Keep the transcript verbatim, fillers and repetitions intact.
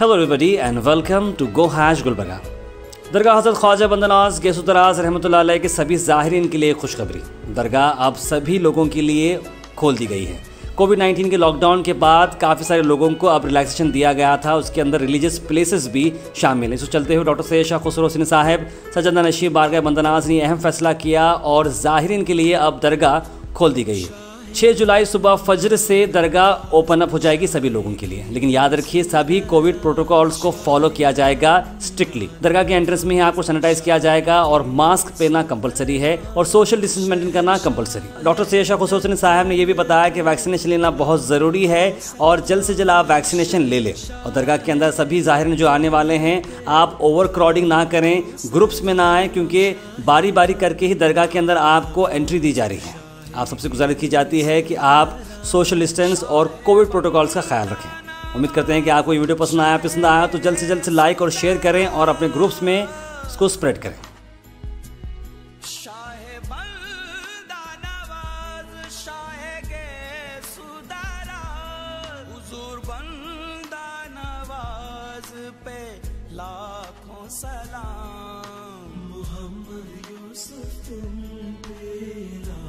Hello everybody and welcome to go hash Gulbarga. दरगाह हज़रत ख्वाजा बंदा नवाज़ गेसुदराज रहमतुल्लाह अलैह के सभी ज़ाहिरीन के लिए खुशखबरी। दरगाह अब सभी लोगों के लिए खोल दी गई है। कोविड नाइन्टीन के लॉकडाउन के बाद काफ़ी सारे लोगों को अब रिलैक्सेशन दिया गया था, उसके अंदर रिलीजियस प्लेसेस भी शामिल हैं। इसको चलते हुए डॉक्टर सैयद शाह खुसरो हुसैनी साहब सज्जदा नशीन बारगाह बंदा नवाज़ ने अहम फैसला किया और ज़ाहिरीन के लिए अब दरगाह खोल दी गई है। छः जुलाई सुबह फजर से दरगाह ओपन अप हो जाएगी सभी लोगों के लिए, लेकिन याद रखिए सभी कोविड प्रोटोकॉल्स को फॉलो किया जाएगा स्ट्रिक्टली। दरगाह के एंट्रेंस में ही आपको सैनिटाइज किया जाएगा और मास्क पहनना कंपलसरी है और सोशल डिस्टेंस मेंटेन करना कंपलसरी। डॉक्टर सैयद शाह खुसरो हुसैनी साहब ने यह भी बताया कि वैक्सीनेशन लेना बहुत ज़रूरी है और जल्द से जल्द आप वैक्सीनेशन ले लें और दरगाह के अंदर सभी ज़ाहिरीन जो आने वाले हैं आप ओवर क्राउडिंग ना करें, ग्रुप्स में ना आएँ, क्योंकि बारी बारी करके ही दरगाह के अंदर आपको एंट्री दी जा रही है। आप सबसे गुजारिश की जाती है कि आप सोशल डिस्टेंस और कोविड प्रोटोकॉल्स का ख्याल रखें। उम्मीद करते हैं कि आपको ये वीडियो पसंद आया पसंद आया तो जल्द से जल्द से लाइक और शेयर करें और अपने ग्रुप्स में इसको स्प्रेड करें। शाह बंदा नवाज शाह गेसुदराज, हुजूर बंदा नवाज पे लाखों सलाम। मोहम्मद यूसुफ तुम पे